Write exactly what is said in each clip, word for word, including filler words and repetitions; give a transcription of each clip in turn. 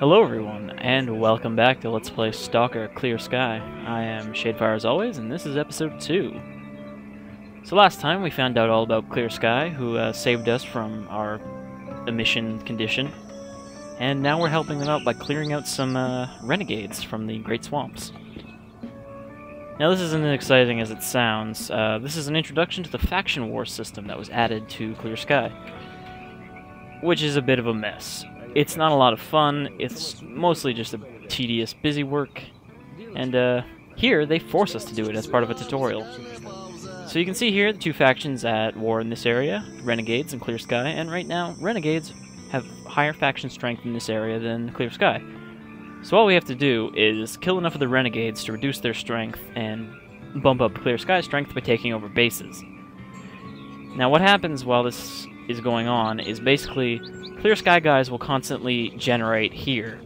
Hello everyone, and welcome back to Let's Play Stalker Clear Sky. I am Shadefire as always, and this is episode two. So last time we found out all about Clear Sky, who uh, saved us from our emission condition, and now we're helping them out by clearing out some uh, renegades from the Great Swamps. Now this isn't as exciting as it sounds. Uh, this is an introduction to the faction war system that was added to Clear Sky, which is a bit of a mess. It's not a lot of fun, it's mostly just a tedious busy work, and uh, here they force us to do it as part of a tutorial. So you can see here the two factions at war in this area, Renegades and Clear Sky, and right now Renegades have higher faction strength in this area than Clear Sky. So all we have to do is kill enough of the Renegades to reduce their strength and bump up Clear Sky's strength by taking over bases. Now what happens while this is going on is basically Clear Sky guys will constantly generate here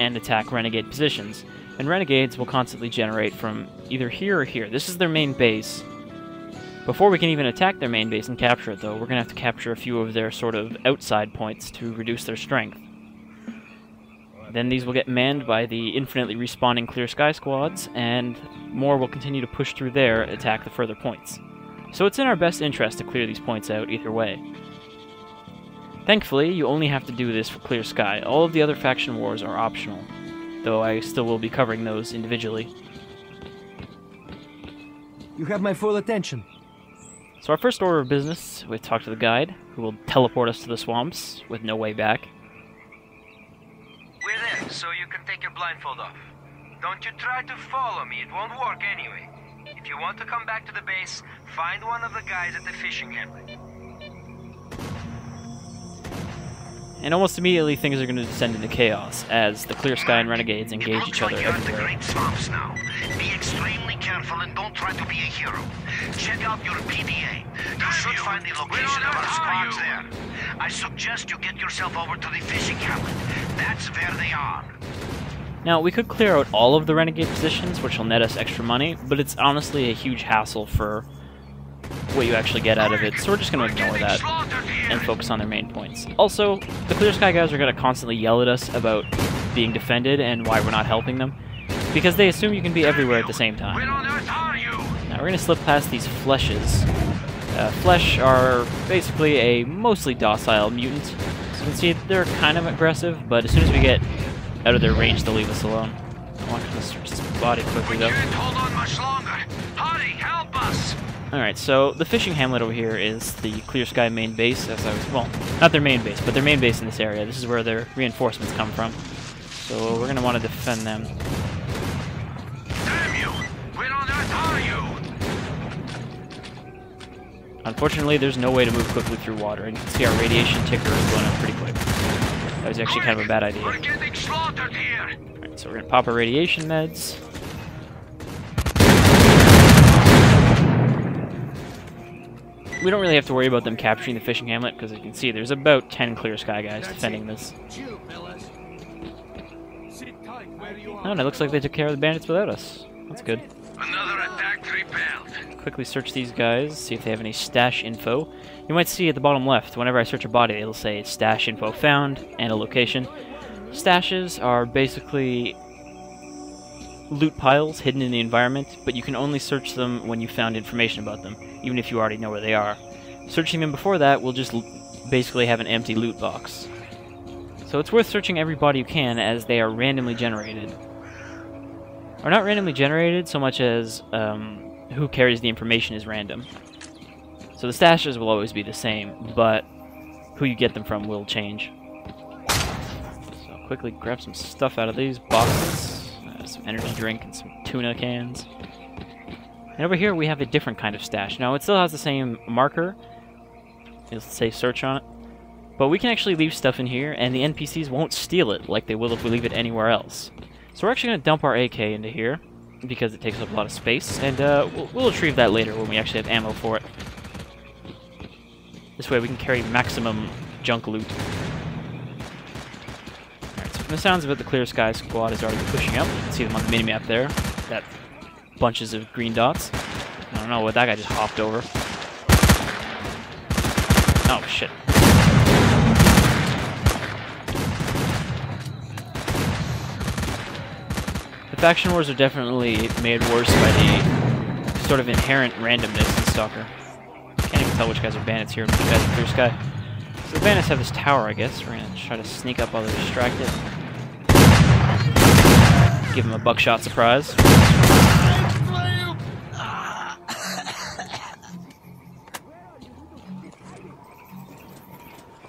and attack Renegade positions, and Renegades will constantly generate from either here or here. This is their main base. Before we can even attack their main base and capture it, though, we're going to have to capture a few of their sort of outside points to reduce their strength. Then these will get manned by the infinitely respawning Clear Sky squads, and more will continue to push through there and attack the further points. So it's in our best interest to clear these points out either way. Thankfully, you only have to do this for Clear Sky. All of the other faction wars are optional, though I still will be covering those individually. You have my full attention. So our first order of business, we talk to the guide, who will teleport us to the swamps with no way back. We're there, so you can take your blindfold off. Don't you try to follow me, it won't work anyway. If you want to come back to the base, find one of the guys at the fishing hamlet. And almost immediately things are going to descend into chaos as the Clear Sky and Renegades engage each other everywhere. Great swamps now. Be extremely careful and don't try to be a hero. Check out your P D A. You should find the location of our squads there. I suggest you get yourself over to the fishing hamlet. That's where they are. Now, we could clear out all of the Renegade positions, which will net us extra money, but it's honestly a huge hassle for what you actually get out of it, so we're just going to ignore that and focus on their main points. Also, the Clear Sky guys are going to constantly yell at us about being defended and why we're not helping them, because they assume you can be everywhere at the same time. Now we're going to slip past these fleshes. Uh, flesh are basically a mostly docile mutant, so you can see they're kind of aggressive, but as soon as we get out of their range, they'll leave us alone. I want to search this body quickly though. Alright, so the fishing hamlet over here is the Clear Sky main base, as I was, well, not their main base, but their main base in this area. This is where their reinforcements come from. So we're going to want to defend them. Damn you! Where on earth are you? Unfortunately, there's no way to move quickly through water, and you can see our radiation ticker is going up pretty quick. That was actually kind of a bad idea. We're getting slaughtered here! Alright, so we're going to pop our radiation meds. We don't really have to worry about them capturing the fishing hamlet, because as you can see, there's about ten Clear Sky guys defending this. Oh, and it looks like they took care of the bandits without us. That's good. Another attack repelled. Quickly search these guys, see if they have any stash info. You might see at the bottom left, whenever I search a body, it'll say stash info found and a location. Stashes are basically loot piles hidden in the environment, but you can only search them when you found information about them, even if you already know where they are. Searching them before that will just l basically have an empty loot box. So it's worth searching every body you can, as they are randomly generated. Or not randomly generated, so much as um, who carries the information is random. So the stashes will always be the same, but who you get them from will change. So quickly grab some stuff out of these boxes. Some energy drink and some tuna cans. And over here we have a different kind of stash. Now it still has the same marker, it'll say search on it, but we can actually leave stuff in here and the N P Cs won't steal it like they will if we leave it anywhere else. So we're actually going to dump our A K into here because it takes up a lot of space, and uh, we'll, we'll retrieve that later when we actually have ammo for it. This way we can carry maximum junk loot. The sounds of it, the Clear Sky squad is already pushing up. You can see them on the minimap there. That bunches of green dots. I don't know what that guy just hopped over. Oh shit. Faction wars are definitely made worse by the sort of inherent randomness in Stalker. Can't even tell which guys are bandits here and which guys are Clear Sky. So the bandits have this tower, I guess. We're gonna try to sneak up while they're distracted. Give him a buckshot surprise.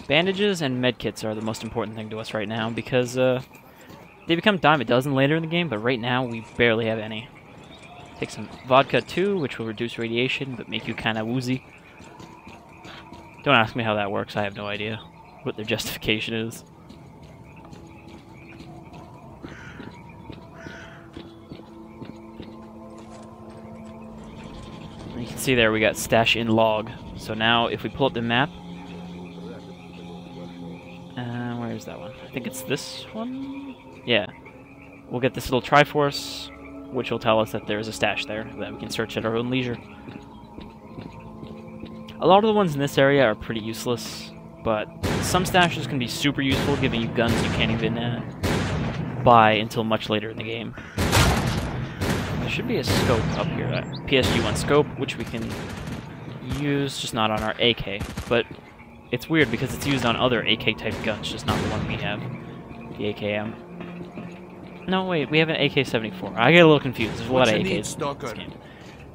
Bandages and medkits are the most important thing to us right now because uh, they become dime a dozen later in the game, but right now we barely have any. Take some vodka too, which will reduce radiation but make you kind of woozy. Don't ask me how that works, I have no idea what their justification is. You can see there we got stash in log. So now if we pull up the map, where's that one? I think it's this one? Yeah. We'll get this little Triforce, which will tell us that there is a stash there that we can search at our own leisure. A lot of the ones in this area are pretty useless, but some stashes can be super useful, giving you guns you can't even uh, buy until much later in the game. There should be a scope up here, a P S G one scope, which we can use, just not on our A K, but it's weird because it's used on other A K-type guns, just not the one we have. The A K M. No, wait, we have an A K seventy-four. I get a little confused. There's a lot of A Ks in this game.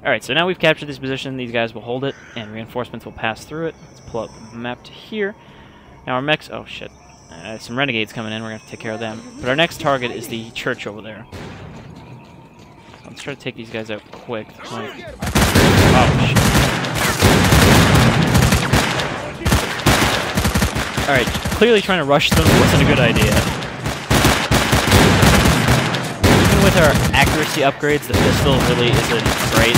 Alright, so now we've captured this position. These guys will hold it, and reinforcements will pass through it. Let's pull up the map to here. Now our mechs... Oh, shit. Uh, some renegades coming in. We're going to have to take care of them. But our next target is the church over there. Let's try to take these guys out quick. Oh, shit. Alright, clearly trying to rush them wasn't a good idea. Even with our accuracy upgrades, the pistol really isn't great.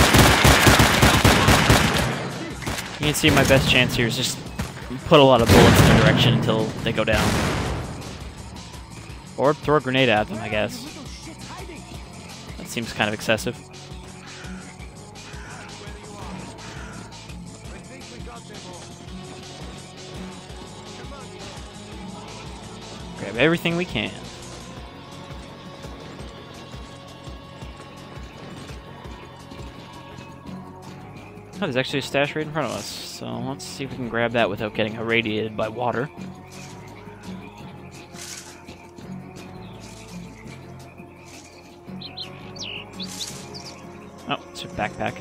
You can see my best chance here is just put a lot of bullets in their direction until they go down. Or throw a grenade at them, I guess. That seems kind of excessive. Grab everything we can. Oh, there's actually a stash right in front of us, so let's see if we can grab that without getting irradiated by water. Oh, it's a backpack.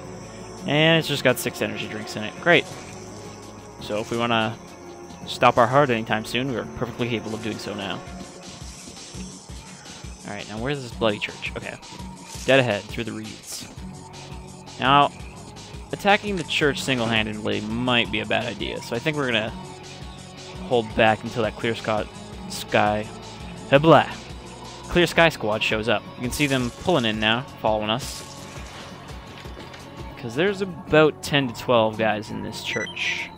And it's just got six energy drinks in it. Great. So if we want to stop our heart anytime soon, we're perfectly capable of doing so now. Alright, now where's this bloody church? Okay. Dead ahead, through the reeds. Now, attacking the church single-handedly might be a bad idea, so I think we're gonna hold back until that Clear Sky... Heblah! Clear Sky Squad shows up. You can see them pulling in now, following us. Because there's about ten to twelve guys in this church.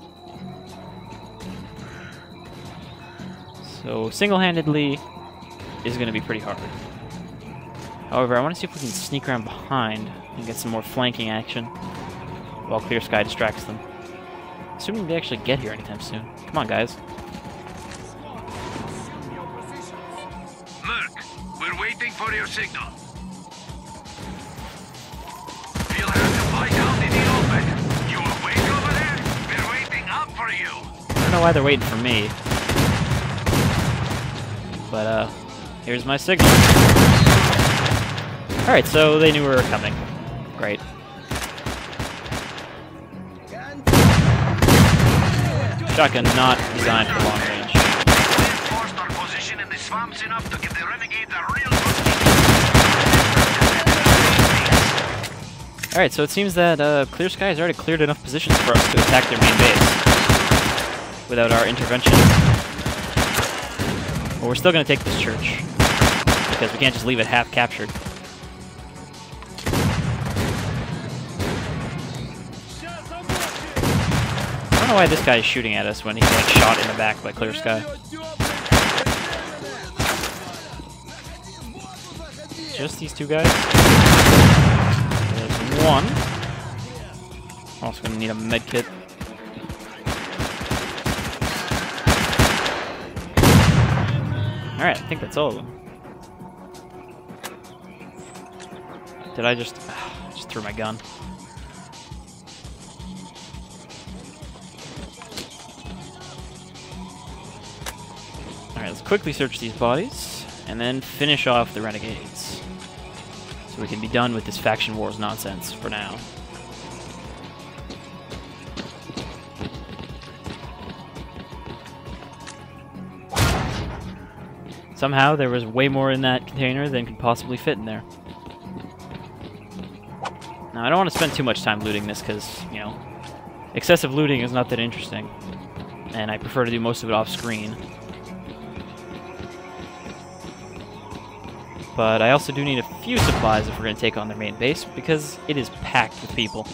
So single-handedly is going to be pretty hard. However, I want to see if we can sneak around behind and get some more flanking action while Clear Sky distracts them. Assuming they actually get here anytime soon. Come on, guys. Merc, we're waiting for your signal. We'll have to fight out in the open. You awake over there? They're waiting up for you. I don't know why they're waiting for me. But, uh, here's my signal. Alright, so they knew we were coming. Great. Shotgun not designed for long range. Alright, so it seems that uh, Clear Sky has already cleared enough positions for us to attack their main base without our intervention. But we're still going to take this church, because we can't just leave it half-captured. I don't know why this guy is shooting at us when he's like shot in the back by Clear Sky. Just these two guys. There's one. Also going to need a medkit. Alright, I think that's all of them. Did I just... I just threw my gun. Alright, let's quickly search these bodies, and then finish off the renegades. So we can be done with this faction wars nonsense for now. Somehow there was way more in that container than could possibly fit in there. Now I don't want to spend too much time looting this because, you know, excessive looting is not that interesting. And I prefer to do most of it off screen. But I also do need a few supplies if we're going to take on their main base because it is packed with people.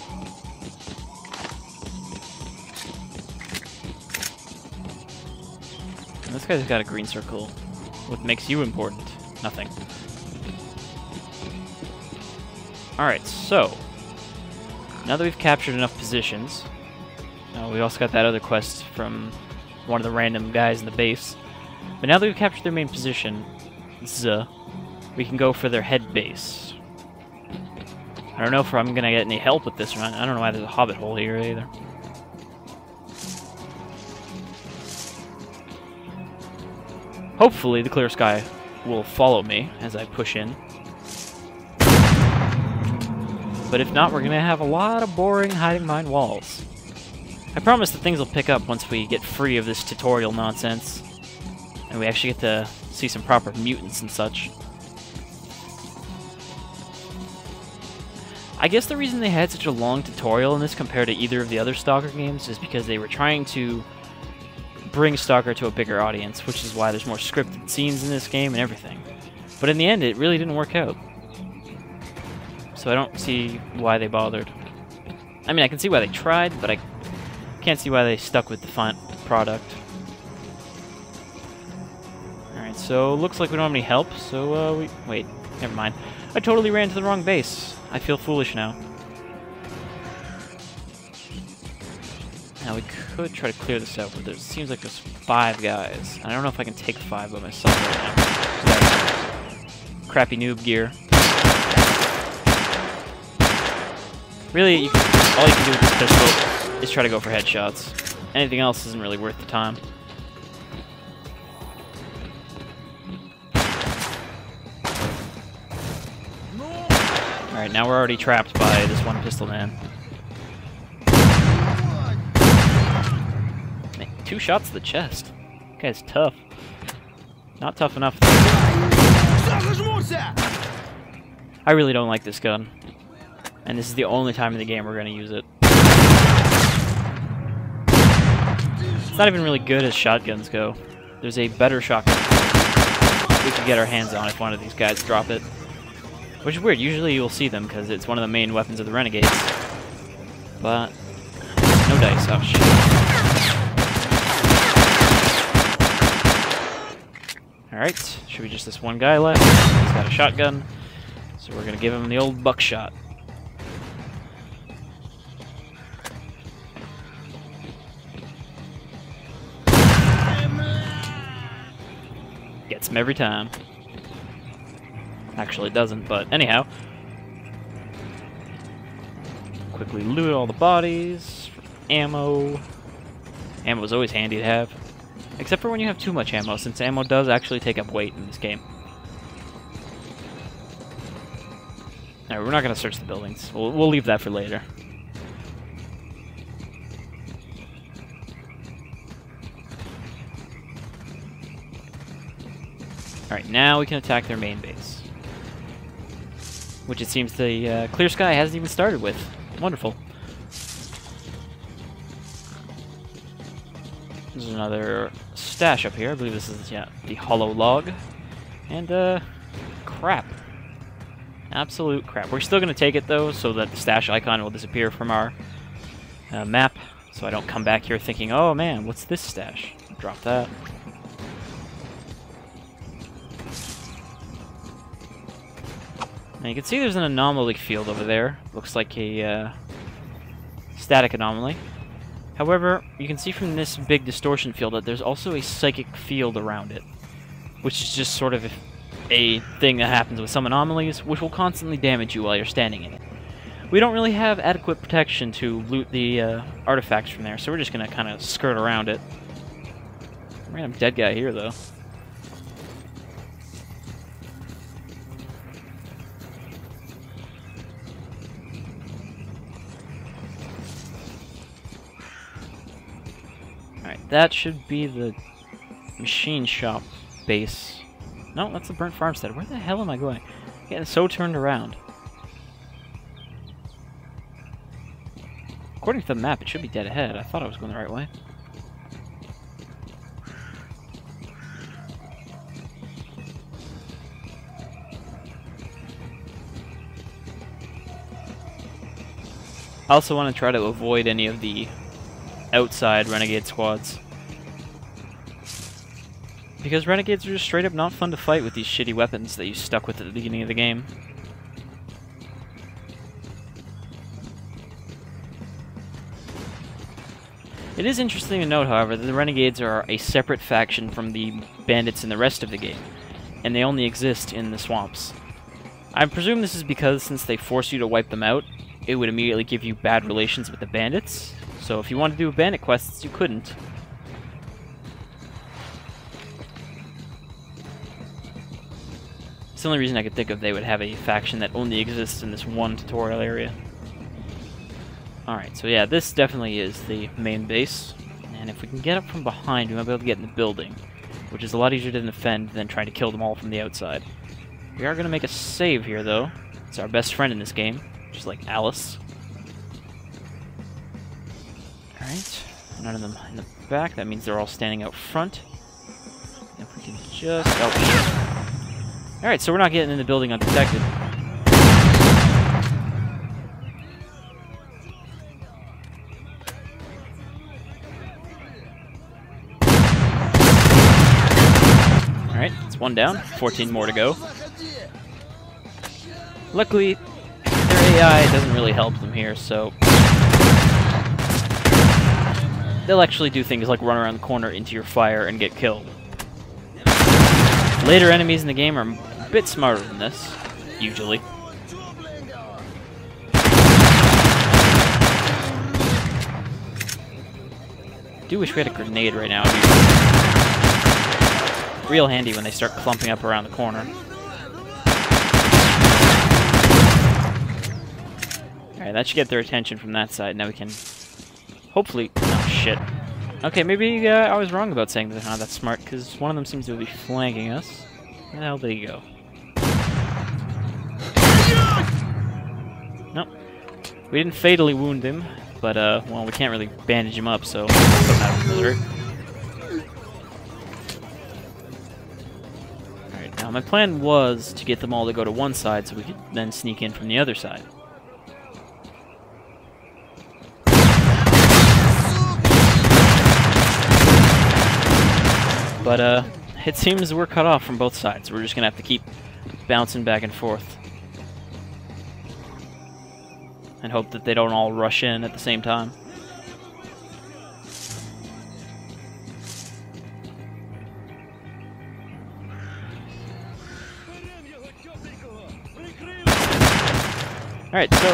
And this guy's got a green circle. What makes you important? Nothing. Alright, so now that we've captured enough positions, uh, we also got that other quest from one of the random guys in the base, but now that we've captured their main position, Z, we can go for their head base. I don't know if I'm going to get any help with this or not. I don't know why there's a hobbit hole here either. Hopefully the clear sky will follow me as I push in. But if not, we're going to have a lot of boring hiding behind walls. I promise that things will pick up once we get free of this tutorial nonsense. And we actually get to see some proper mutants and such. I guess the reason they had such a long tutorial in this compared to either of the other Stalker games is because they were trying to bring Stalker to a bigger audience, which is why there's more scripted scenes in this game and everything. But in the end, it really didn't work out. So I don't see why they bothered. I mean, I can see why they tried, but I can't see why they stuck with the final product. Alright, so looks like we don't have any help, so uh, we... Wait, never mind. I totally ran to the wrong base. I feel foolish now. Now we could try to clear this out, but there seems like there's five guys. I don't know if I can take five by myself right now. Crappy noob gear. Really, you can, all you can do with this pistol is try to go for headshots. Anything else isn't really worth the time. Alright, now we're already trapped by this one pistol man. Two shots to the chest. That guy's tough. Not tough enough. I really don't like this gun. And this is the only time in the game we're going to use it. It's not even really good as shotguns go. There's a better shotgun we could get our hands on if one of these guys drop it. Which is weird. Usually you'll see them because it's one of the main weapons of the Renegades. But no dice. Oh shit. Alright, should be just this one guy left. He's got a shotgun, so we're going to give him the old buckshot. Gets him every time. Actually doesn't, but anyhow. Quickly loot all the bodies. Ammo. Ammo is always handy to have. Except for when you have too much ammo, since ammo does actually take up weight in this game. Alright, we're not going to search the buildings. We'll, we'll leave that for later. Alright, now we can attack their main base. Which it seems the uh, Clear Sky hasn't even started with. Wonderful. There's another stash up here. I believe this is, yeah, the hollow log. And, uh, crap. Absolute crap. We're still going to take it, though, so that the stash icon will disappear from our uh, map. So I don't come back here thinking, oh, man, what's this stash? Drop that. Now you can see there's an anomaly field over there. Looks like a uh, static anomaly. However, you can see from this big distortion field that there's also a psychic field around it, which is just sort of a thing that happens with some anomalies, which will constantly damage you while you're standing in it. We don't really have adequate protection to loot the uh, artifacts from there, so we're just going to kind of skirt around it. Random dead guy here, though. Alright, that should be the machine shop base. No, that's the burnt farmstead. Where the hell am I going? I'm getting so turned around. According to the map, it should be dead ahead. I thought I was going the right way. I also want to try to avoid any of the outside renegade squads, because renegades are just straight up not fun to fight with these shitty weapons that you stuck with at the beginning of the game. It is interesting to note, however, that the Renegades are a separate faction from the bandits in the rest of the game, and they only exist in the swamps. I presume this is because, since they force you to wipe them out, it would immediately give you bad relations with the bandits, so if you wanted to do bandit quests, you couldn't. It's the only reason I could think of they would have a faction that only exists in this one tutorial area. Alright, so yeah, this definitely is the main base, and if we can get up from behind, we might be able to get in the building, which is a lot easier to defend than trying to kill them all from the outside. We are going to make a save here, though. It's our best friend in this game, just like Alice. Alright, none of them in the back, that means they're all standing out front. If we can just... Oh. Alright, so we're not getting in the building undetected. One down, fourteen more to go. Luckily, their A I doesn't really help them here, so they'll actually do things like run around the corner into your fire and get killed. Later enemies in the game are a bit smarter than this, usually. I do wish we had a grenade right now. Real handy when they start clumping up around the corner. Alright, that should get their attention from that side. Now we can hopefully... Oh, shit. Okay, maybe uh, I was wrong about saying that they're not that smart, because one of them seems to be flanking us. Where the hell did he go? Nope. We didn't fatally wound him, but, uh, well, we can't really bandage him up, so... My plan was to get them all to go to one side so we could then sneak in from the other side. But uh, it seems we're cut off from both sides. We're just going to have to keep bouncing back and forth. And hope that they don't all rush in at the same time. Alright, so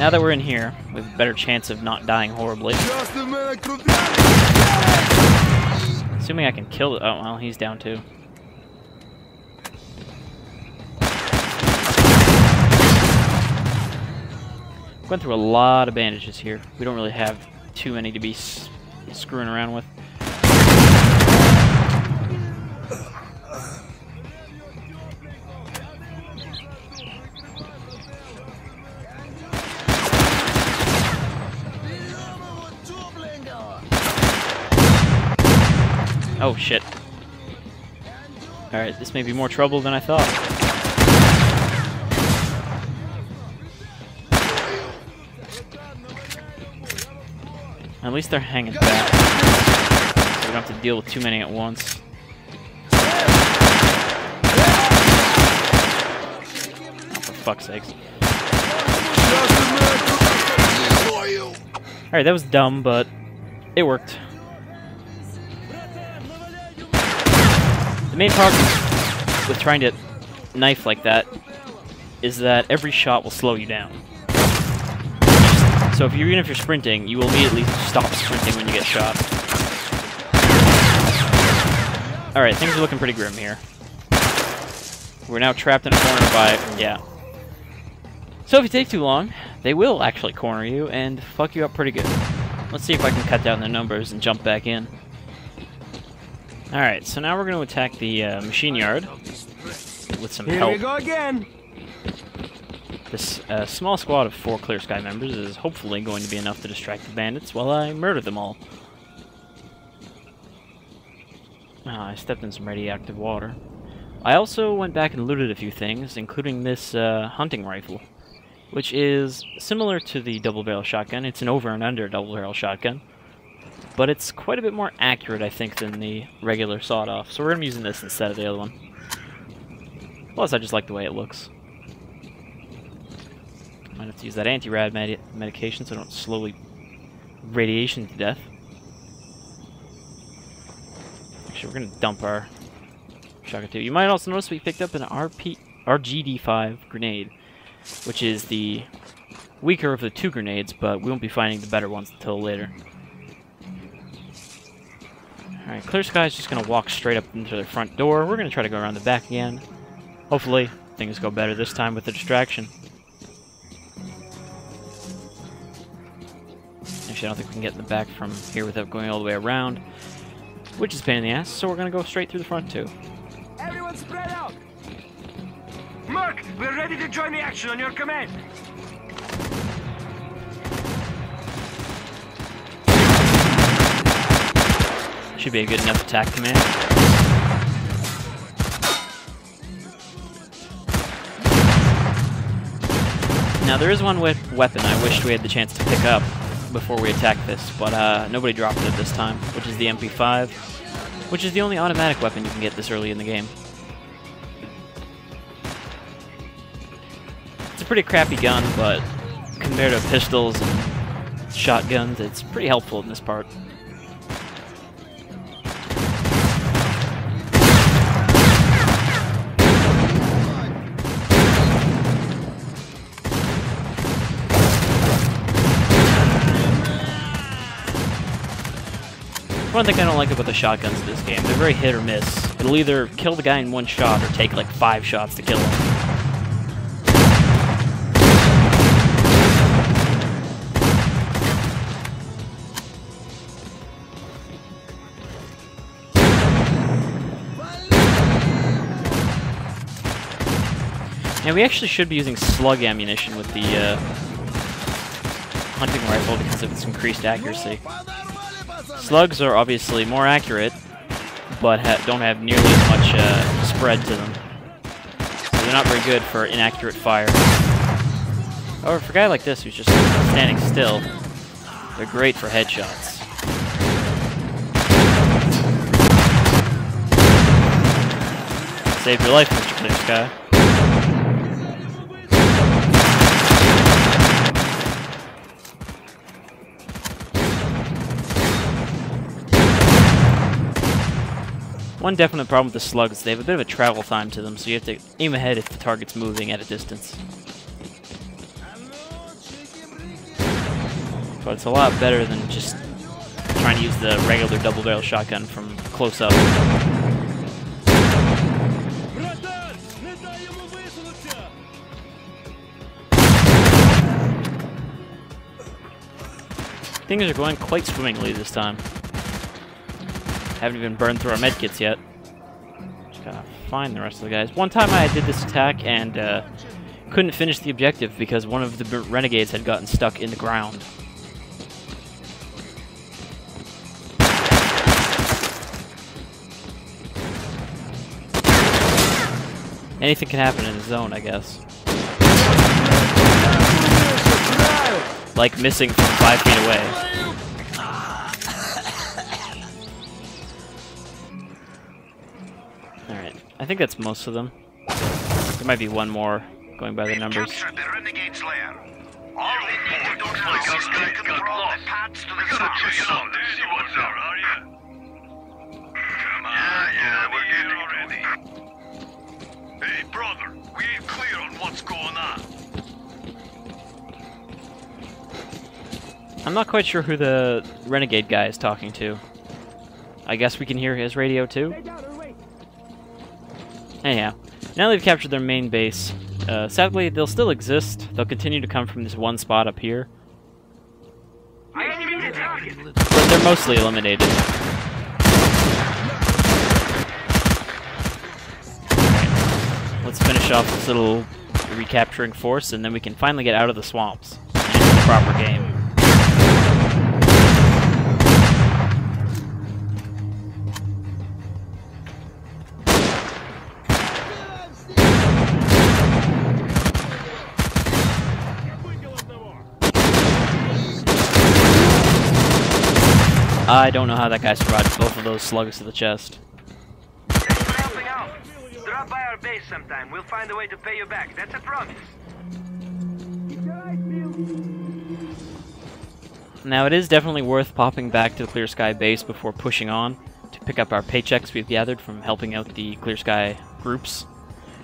now that we're in here, we have a better chance of not dying horribly. Assuming I can kill it. Oh, well, he's down too. Went through a lot of bandages here. We don't really have too many to be s screwing around with. Oh, shit. Alright, this may be more trouble than I thought. At least they're hanging back. So we don't have to deal with too many at once. Oh, for fuck's sakes. Alright, that was dumb, but it worked. main problem with trying to knife like that is that every shot will slow you down. So if you're, even if you're sprinting, you will immediately stop sprinting when you get shot. Alright, things are looking pretty grim here. We're now trapped in a corner by... yeah. So if you take too long, they will actually corner you and fuck you up pretty good. Let's see if I can cut down their numbers and jump back in. Alright, so now we're going to attack the uh, machine yard with some help. Here we go again! This uh, small squad of four Clear Sky members is hopefully going to be enough to distract the bandits while I murder them all. Ah, I stepped in some radioactive water. I also went back and looted a few things, including this uh, hunting rifle, which is similar to the double-barrel shotgun. It's an over and under double-barrel shotgun, but it's quite a bit more accurate, I think, than the regular sawed-off, so we're going to be using this instead of the other one. Plus, I just like the way it looks. Might have to use that anti-rad med medication so I don't slowly radiation to death. Actually, we're going to dump our shotgun too. You might also notice we picked up an R P R G D five grenade, which is the weaker of the two grenades, but we won't be finding the better ones until later. Alright, Clear Sky's just going to walk straight up into their front door. We're going to try to go around the back again. Hopefully, things go better this time with the distraction. Actually, I don't think we can get in the back from here without going all the way around, which is a pain in the ass, so we're going to go straight through the front, too. Everyone spread out! Merc, we're ready to join the action on your command! Should be a good enough attack command. Now, there is one weapon I wished we had the chance to pick up before we attack this, but uh, nobody dropped it this time, which is the M P five, which is the only automatic weapon you can get this early in the game. It's a pretty crappy gun, but compared to pistols and shotguns, it's pretty helpful in this part. One thing I don't like about the shotguns in this game, they're very hit or miss. It'll either kill the guy in one shot or take like five shots to kill him. Now we actually should be using slug ammunition with the uh, hunting rifle because of its increased accuracy. Slugs are obviously more accurate, but ha don't have nearly as much uh, spread to them. So they're not very good for inaccurate fire. However, for a guy like this who's just standing still, they're great for headshots. Saved your life, Mister Clear Sky. One definite problem with the slugs is they have a bit of a travel time to them, so you have to aim ahead if the target's moving at a distance. But it's a lot better than just trying to use the regular double-barrel shotgun from close up. Things are going quite swimmingly this time. Haven't even burned through our medkits yet. Just gotta find the rest of the guys. One time I did this attack and uh, couldn't finish the objective because one of the renegades had gotten stuck in the ground. Anything can happen in the zone, I guess. Like missing from five feet away. I think that's most of them. There might be one more going by the numbers. I'm not quite sure who the renegade guy is talking to. I guess we can hear his radio too. Anyhow, now they've captured their main base. Uh, sadly, they'll still exist. They'll continue to come from this one spot up here. But they're mostly eliminated. Right, let's finish off this little recapturing force, and then we can finally get out of the swamps and into the proper game. I don't know how that guy survived both of those slugs to the chest. Thanks for helping out. Drop by our base sometime. We'll find a way to pay you back. That's a promise. Now it is definitely worth popping back to the Clear Sky base before pushing on to pick up our paychecks we've gathered from helping out the Clear Sky groups.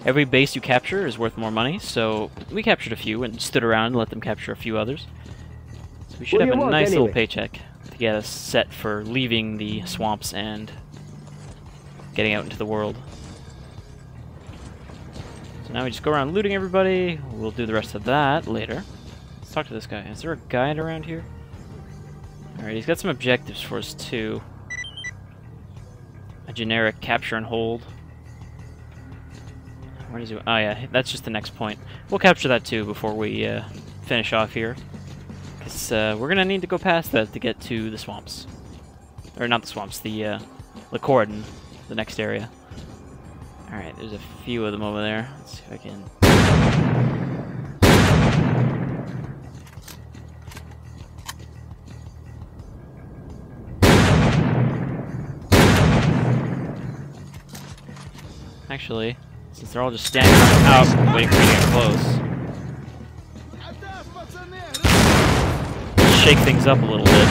Every base you capture is worth more money, so we captured a few and stood around and let them capture a few others. So we should have a nice little paycheck to get us set for leaving the swamps and getting out into the world. So now we just go around looting everybody. We'll do the rest of that later. Let's talk to this guy. Is there a guide around here? Alright, he's got some objectives for us too. A generic capture and hold. Where does he... Oh yeah, that's just the next point. We'll capture that too before we uh, finish off here. Uh, we're gonna need to go past that to get to the swamps, or not the swamps, the uh, the Cordon, the next area. All right, there's a few of them over there. Let's see if I can. Actually, since they're all just standing out waiting for me to get close. Shake things up a little bit.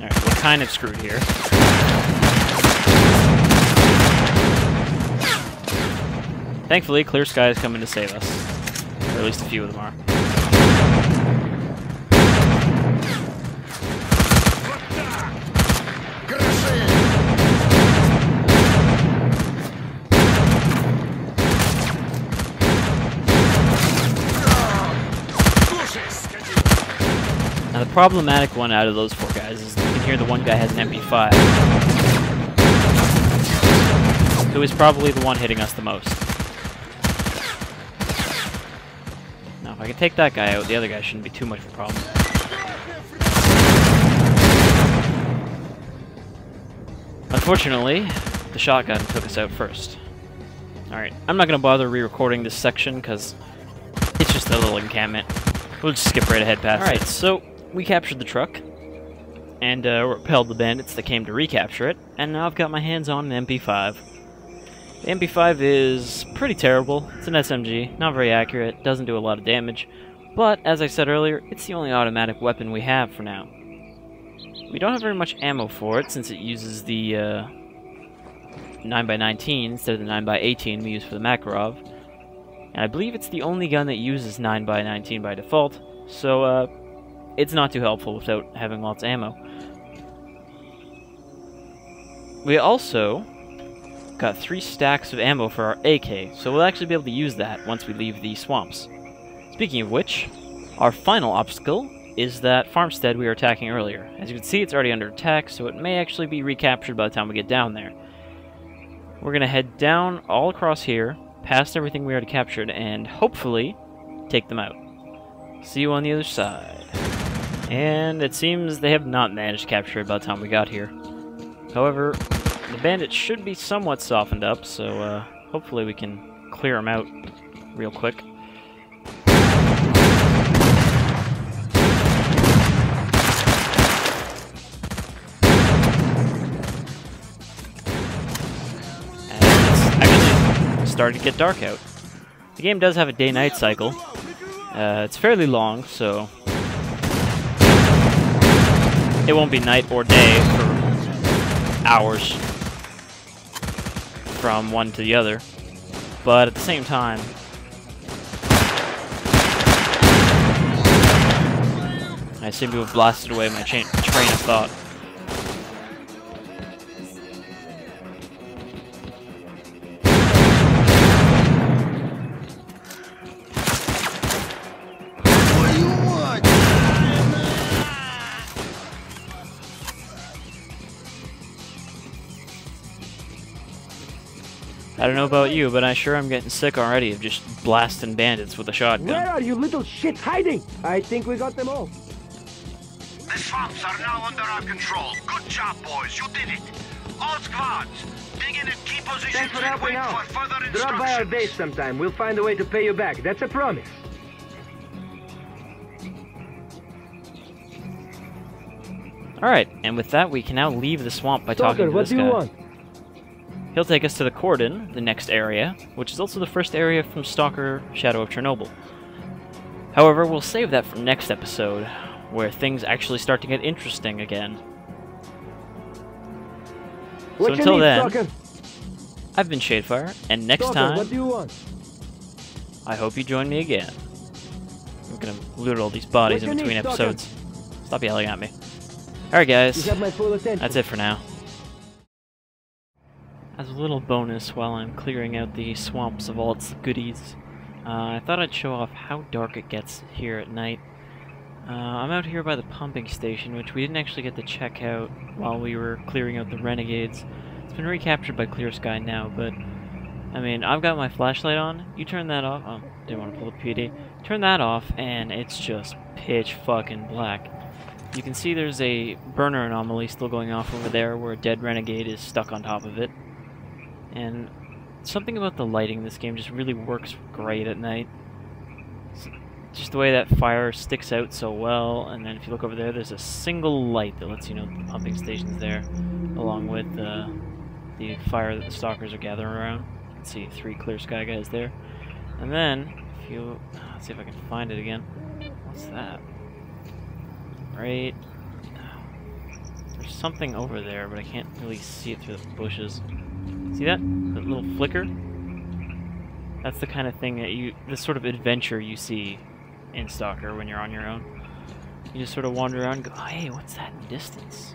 Alright, we're kind of screwed here. Thankfully, Clear Sky is coming to save us. Or at least a few of them are. The problematic one out of those four guys is you can hear the one guy has an M P five, who is probably the one hitting us the most. Now if I can take that guy out, the other guy shouldn't be too much of a problem. Unfortunately, the shotgun took us out first. Alright, I'm not going to bother re-recording this section because it's just a little encampment. We'll just skip right ahead past it. Alright, so we captured the truck, and uh, repelled the bandits that came to recapture it, and now I've got my hands on an M P five. The M P five is pretty terrible. It's an S M G, not very accurate, doesn't do a lot of damage, but as I said earlier, it's the only automatic weapon we have for now. We don't have very much ammo for it, since it uses the uh, nine by nineteen instead of the nine by eighteen we use for the Makarov, and I believe it's the only gun that uses nine by nineteen by default, so uh, it's not too helpful without having lots of ammo. We also got three stacks of ammo for our A K, so we'll actually be able to use that once we leave the swamps. Speaking of which, our final obstacle is that farmstead we were attacking earlier. As you can see, it's already under attack, so it may actually be recaptured by the time we get down there. We're going to head down all across here, past everything we already captured, and hopefully take them out. See you on the other side. And it seems they have not managed to capture it by the time we got here. However, the bandits should be somewhat softened up, so uh, hopefully we can clear them out real quick. And it's actually starting to get dark out. The game does have a day-night cycle. Uh, it's fairly long, so it won't be night or day for hours from one to the other. but at the same time, I seem to have blasted away my train of thought. I don't know about you, but I sure am getting sick already of just blasting bandits with a shotgun. Where are you little shit hiding? I think we got them all. The swamps are now under our control. Good job, boys. You did it. All squads, dig in and keep positions and wait for further instructions. Drop by our base sometime. We'll find a way to pay you back. That's a promise. Alright, and with that, we can now leave the swamp by Stalker, talking to this guy. What do you want? He'll take us to the Cordon, the next area, which is also the first area from Stalker, Shadow of Chernobyl. However, we'll save that for next episode, where things actually start to get interesting again. What so until need, then, Stalker? I've been Shadefire, and next Stalker, time, what do you want? I hope you join me again. I'm gonna loot all these bodies what in between need, episodes. Stalker? Stop yelling at me. Alright guys, that's it for now. As a little bonus while I'm clearing out the swamps of all its goodies, uh, I thought I'd show off how dark it gets here at night. Uh, I'm out here by the pumping station, which we didn't actually get to check out while we were clearing out the renegades. It's been recaptured by Clear Sky now, but I mean, I've got my flashlight on. You turn that off. Oh, didn't want to pull the P D A. Turn that off, and it's just pitch fucking black. You can see there's a burner anomaly still going off over there, where a dead renegade is stuck on top of it. And something about the lighting in this game just really works great at night. It's just the way that fire sticks out so well, and then if you look over there, there's a single light that lets you know the pumping station's there, along with uh, the fire that the stalkers are gathering around. You can see three Clear Sky guys there. And then, if you... let's see if I can find it again. What's that? Right... there's something over there, but I can't really see it through the bushes. See that? That little flicker? That's the kind of thing that you... this sort of adventure you see in Stalker when you're on your own. You just sort of wander around and go, hey, what's that in the distance?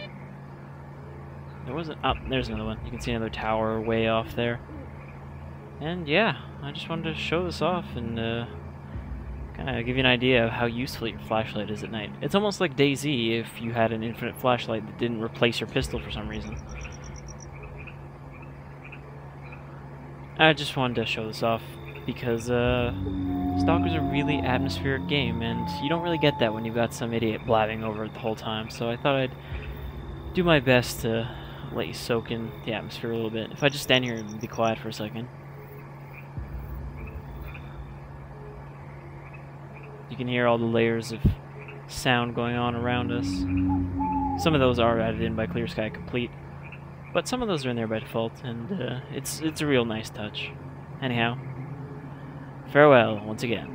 There wasn't... oh, there's another one. You can see another tower way off there. And yeah, I just wanted to show this off and uh, kind of give you an idea of how useful your flashlight is at night. It's almost like DayZ if you had an infinite flashlight that didn't replace your pistol for some reason. I just wanted to show this off because uh, Stalker's a really atmospheric game, and you don't really get that when you've got some idiot blabbing over it the whole time, so I thought I'd do my best to let you soak in the atmosphere a little bit. If I just stand here and be quiet for a second. You can hear all the layers of sound going on around us. Some of those are added in by Clear Sky Complete. But some of those are in there by default, and uh, it's, it's a real nice touch. Anyhow, farewell once again.